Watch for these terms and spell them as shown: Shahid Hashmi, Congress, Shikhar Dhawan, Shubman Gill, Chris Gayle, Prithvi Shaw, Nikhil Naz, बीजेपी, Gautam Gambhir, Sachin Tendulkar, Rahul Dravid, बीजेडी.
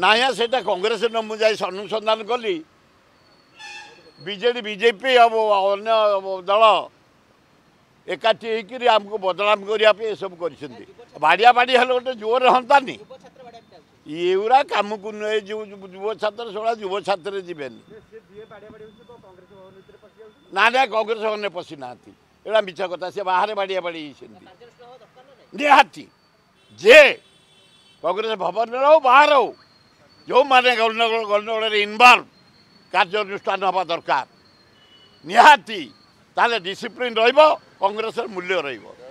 ना आजा कांग्रेस मुझे अनुसंधान कली बीजेडी बीजेपी अन्य दल एकाठी होमको बदनाम करने सब करा बाड़ी हेल्ले गोटे जोर हंतानी युवा कम को नहीं युव छात्र सोड़ा युव छात्र जीवन ना ना कांग्रेस भवन पशि ना एटा मिछ कथा से बाहर बाड़िया बाड़ी निहाती जे कांग्रेस भवन रो बाहर हो जो माने गंडगोल इनवल्व कार्यानुष्ठान हवा दरकार निहाती ताले डिसिप्लिन रहिबो कांग्रेस मूल्य रहिबो।